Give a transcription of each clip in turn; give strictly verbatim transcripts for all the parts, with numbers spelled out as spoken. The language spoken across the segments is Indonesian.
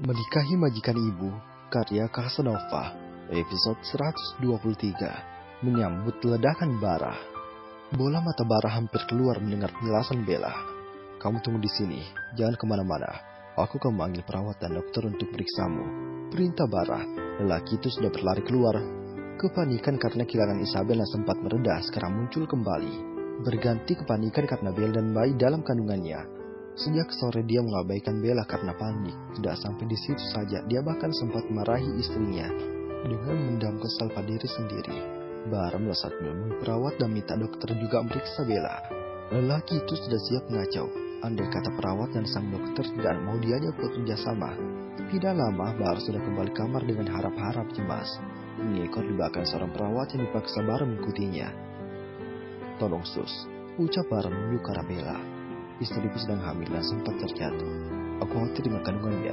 Menikahi Majikan Ibu, karya Kasanova, episode seratus dua puluh tiga, menyambut ledakan bara. Bola mata bara hampir keluar mendengar penjelasan Bella. Kamu tunggu di sini, jangan kemana-mana. Aku akan memanggil perawat dan dokter untuk periksamu. Perintah bara, lelaki itu sudah berlari keluar. Kepanikan karena kehilangan Isabel yang sempat mereda sekarang muncul kembali. Berganti kepanikan karena Bella dan bayi dalam kandungannya. Sejak sore dia mengabaikan Bella karena panik. Tidak sampai di situ saja, dia bahkan sempat marahi istrinya dengan mendam kesal pada diri sendiri. Bara melesat menemui perawat dan minta dokter juga meriksa Bella. Lelaki itu sudah siap mengacau. Andai kata perawat dan sang dokter tidak mau diajak bekerja sama. Tidak lama, Bara sudah kembali kamar dengan harap-harap cemas. Mengikut di belakang seorang perawat yang dipaksa Bara mengikutinya. Tolong sus, ucap Bara menuju ke arah Bella. Istriku sedang hamil dan sempat terjatuh. Aku khawatir dengan kandungannya.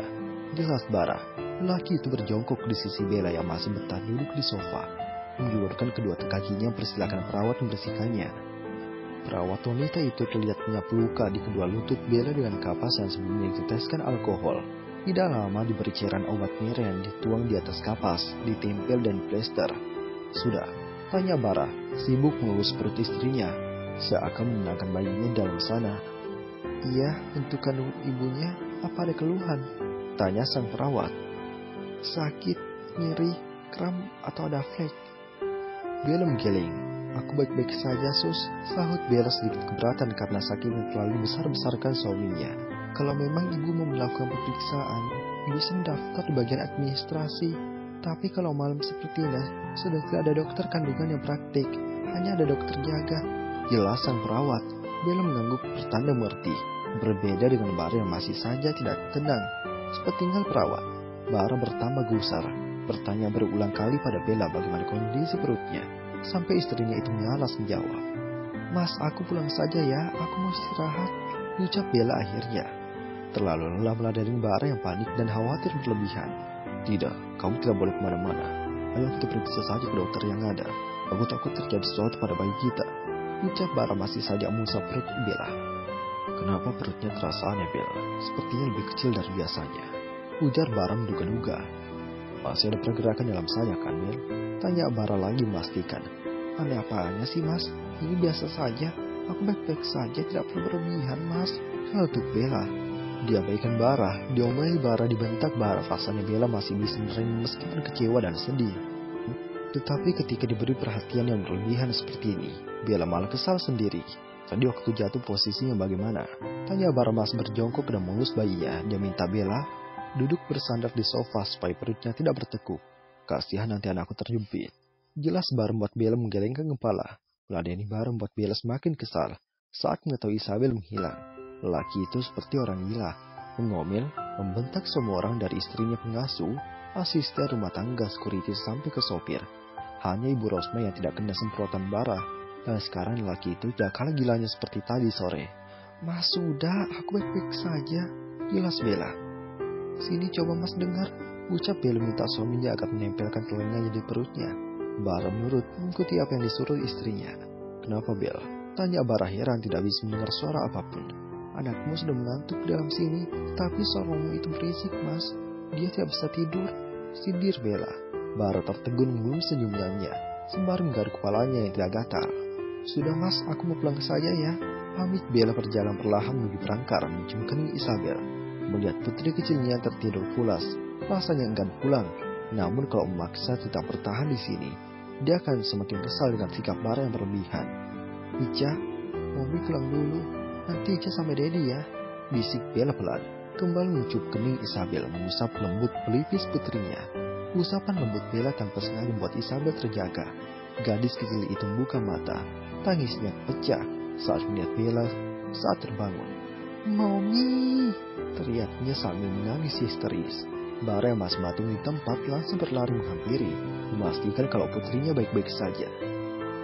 Jelas Bara. Lelaki itu berjongkok di sisi Bella yang masih bertahan duduk di sofa. Menjulurkan kedua kakinya mempersilahkan perawat membersihkannya. Perawat wanita itu terlihat menyapu luka di kedua lutut Bella dengan kapas yang sebelumnya diteteskan alkohol. Tidak lama diberi cairan obat merah yang dituang di atas kapas, ditempel dan plester. Sudah, tanya Bara, sibuk mengurus perut istrinya. Seakan menenangkan bayinya dalam sana. Iya, untuk kandung ibunya, apa ada keluhan? Tanya sang perawat. Sakit, nyeri, kram, atau ada flek? Bella menggeleng. Aku baik-baik saja, sus. Sahut Bella sedikit keberatan karena sakit yang terlalu besar-besarkan suaminya. Kalau memang ibu mau melakukan pemeriksaan, bisa mendaftar di bagian administrasi. Tapi kalau malam seperti ini, sudah tidak ada dokter kandungan yang praktik. Hanya ada dokter jaga. Jelas sang perawat. Bella mengangguk bertanda mengerti, berbeda dengan Bara yang masih saja tidak tenang. Sepeninggal perawat, Bara bertambah gusar, bertanya berulang kali pada Bella bagaimana kondisi perutnya, sampai istrinya itu nyalas menjawab. Mas, aku pulang saja ya, aku mau istirahat, ucap Bella akhirnya. Terlalu lelah meladeni Bara yang panik dan khawatir berlebihan. Tidak, kamu tidak boleh kemana-mana, ayo kita periksa saja ke dokter yang ada, aku takut terjadi sesuatu pada bayi kita. Ucap Bara masih saja mengusap perut Bella. Kenapa perutnya terasa aneh Bella? Sepertinya lebih kecil dari biasanya. Ujar Bara menduga-duga. Masih ada pergerakan dalam saya kan Bel? Tanya Bara lagi memastikan. Aneh apaannya sih mas? Ini biasa saja. Aku baik-baik saja tidak perlu berlebihan mas. Untuk Bella. Dia baikan Bara. Diomeli Bara dibentak Bara. Rasanya Bella masih bisa menerima meskipun kecewa dan sedih. Tetapi ketika diberi perhatian yang berlebihan seperti ini, Bella malah kesal sendiri. Tadi waktu jatuh posisinya bagaimana? Tanya Bara mas berjongkok dan mengurus bayinya. Dia minta Bella duduk bersandar di sofa supaya perutnya tidak bertekuk. Kasihan nanti anakku terjepit. Jelas Bara membuat Bella menggelengkan kepala. Meladeni Bara membuat Bella semakin kesal. Saat mengetahui Isabel menghilang, lelaki itu seperti orang gila. Mengomel, membentak semua orang dari istrinya pengasuh, asisten rumah tangga, security sampai ke sopir. Hanya Ibu Rosma yang tidak kena semprotan Bara. Dan sekarang lelaki itu tidak kalah gilanya seperti tadi sore. Mas sudah, aku baik-baik saja. Jelas Bella. Sini coba mas dengar. Ucap Bella minta suaminya agar menempelkan telinganya di perutnya. Bara menurut mengikuti apa yang disuruh istrinya. Kenapa Bella? Tanya Bara heran tidak bisa mendengar suara apapun. Anakmu sudah mengantuk dalam sini, tapi suaramu itu berisik mas. Dia tidak bisa tidur. Sindir Bella. Bara tertegun mengulur senyumnya, sembari menggaruk kepalanya yang tidak gatal. Sudah mas, aku mau pulang saja ya. Pamit Bella berjalan perlahan menuju perangkar mencium kening Isabel. Melihat putri kecilnya tertidur pulas, rasanya enggan pulang. Namun kalau memaksa tetap bertahan di sini, dia akan semakin kesal dengan sikap Bara yang berlebihan. Ica, Mami pulang dulu. Nanti Ica sama Dedi ya. Bisik Bella pelan, kembali mencium kening Isabel mengusap lembut pelipis putrinya. Usapan lembut Bella tanpa sengaja membuat Isabel terjaga. Gadis kecil itu membuka mata. Tangisnya pecah saat melihat Bella saat terbangun. Mami! Teriaknya sambil menangis histeris. Bara yang masih matung di tempat langsung berlari menghampiri. Memastikan kalau putrinya baik-baik saja.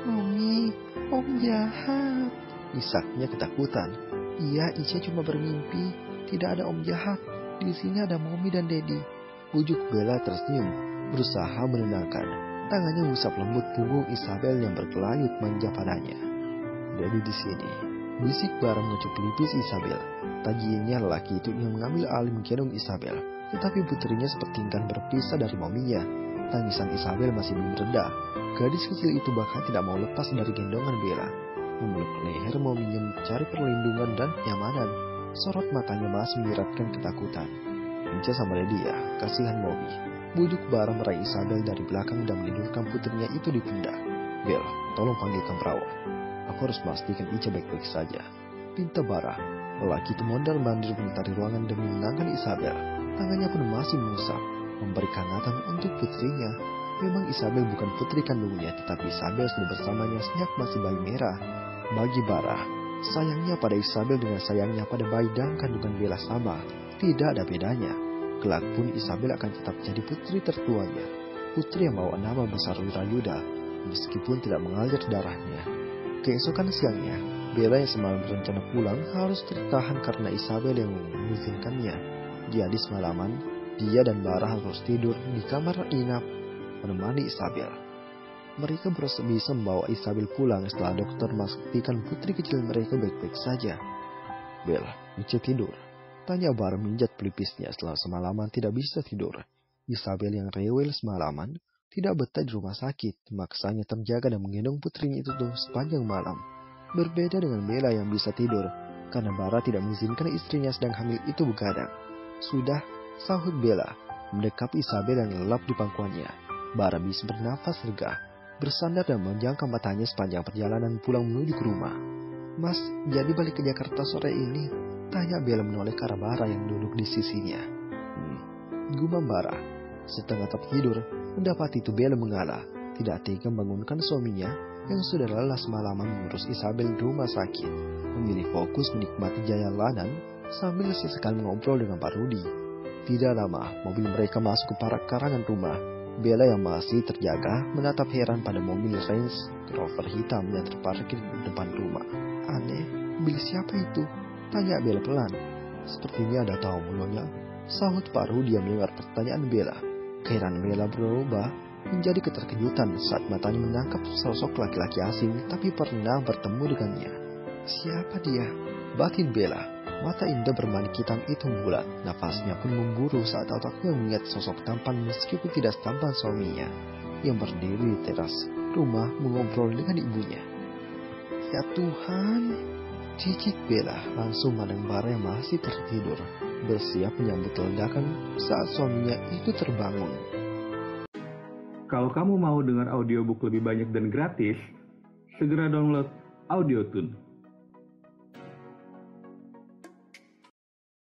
Mami, om jahat. Isaknya ketakutan. Iya, Ica cuma bermimpi. Tidak ada om jahat. Di sini ada Mami dan Dedi. Ujuk Bella tersenyum, berusaha menenangkan. Tangannya mengusap lembut punggung Isabel yang berkelayut manja padanya. Dedi di sini, bisik Bara mengecup pelipis Isabel. Tajinya lelaki itu yang mengambil alih menggendong Isabel. Tetapi putrinya seperti enggan berpisah dari maminya. Tangisan Isabel masih belum reda. Gadis kecil itu bahkan tidak mau lepas dari gendongan Bella. Memeluk leher maminya mencari perlindungan dan kenyamanan. Sorot matanya masih menyiratkan ketakutan. Minca sama dia, kasihan mami. Bujuk Bara meraih Isabel dari belakang dan melindurkan putrinya itu di pundak. Bella, tolong panggilkan perawat. Aku harus pastikan Ica baik-baik saja. Pinta Bara. Lelaki itu mondar mandir mengitari ruangan demi menenangkan Isabel. Tangannya pun masih mengusap, memberi kehangatan untuk putrinya. Memang Isabel bukan putri kandungnya, tetapi Isabel sudah bersamanya sejak masih bayi merah. Bagi Bara, sayangnya pada Isabel dengan sayangnya pada bayi dan kandungan Bella sama, tidak ada bedanya. Kelak pun Isabel akan tetap jadi putri tertuanya, putri yang bawa nama besar Wira Yuda, meskipun tidak mengalir darahnya. Keesokan siangnya, Bella yang semalam berencana pulang harus tertahan karena Isabel yang mengizinkannya. Di hadis malaman, dia dan Bara harus tidur di kamar inap menemani Isabel. Mereka bisa membawa Isabel pulang setelah dokter memastikan putri kecil mereka baik-baik saja. Bel, Ica tidur? Tanya Bara menjat pelipisnya setelah semalaman tidak bisa tidur. Isabel yang rewel semalaman tidak betah di rumah sakit, maksanya terjaga dan menggendong putrinya itu tuh sepanjang malam. Berbeda dengan Bella yang bisa tidur, karena Bara tidak mengizinkan istrinya sedang hamil itu begadang. Sudah, sahut Bella, mendekap Isabel yang lelap di pangkuannya. Bara bisa bernafas lega, bersandar dan menjangkau matanya sepanjang perjalanan pulang menuju ke rumah. Mas, jadi balik ke Jakarta sore ini? Tanya Bella menoleh ke arah Bara yang duduk di sisinya. Hmm, gumam Bara. Setengah tertidur, mendapati itu Bella mengalah. Tidak tega membangunkan suaminya yang sudah lelah semalaman mengurus Isabel di rumah sakit. Memilih fokus menikmati jalanan sambil sesekali mengobrol dengan Pak Rudi. Tidak lama, mobil mereka masuk ke parak karangan rumah. Bella yang masih terjaga menatap heran pada mobil Range Rover hitam yang terparkir di depan rumah. Aneh, mobil siapa itu? Tanya Bella pelan. Sepertinya ada tamu nyonya, sahut Pak Rudi yang mendengar pertanyaan Bella. Keheranan Bella berubah menjadi keterkejutan saat matanya menangkap sosok laki-laki asing tapi pernah bertemu dengannya. Siapa dia? Batin Bella. Mata indah bermani hitam itu bulat, nafasnya pun memburu saat otaknya mengingat sosok tampan meskipun tidak setampan suaminya, yang berdiri di teras rumah mengobrol dengan ibunya. Ya Tuhan, cicit Bella langsung mandang Bara yang masih tertidur, bersiap menyambut ledakan saat suaminya itu terbangun. Kalau kamu mau dengar audiobook lebih banyak dan gratis, segera download Audiotune.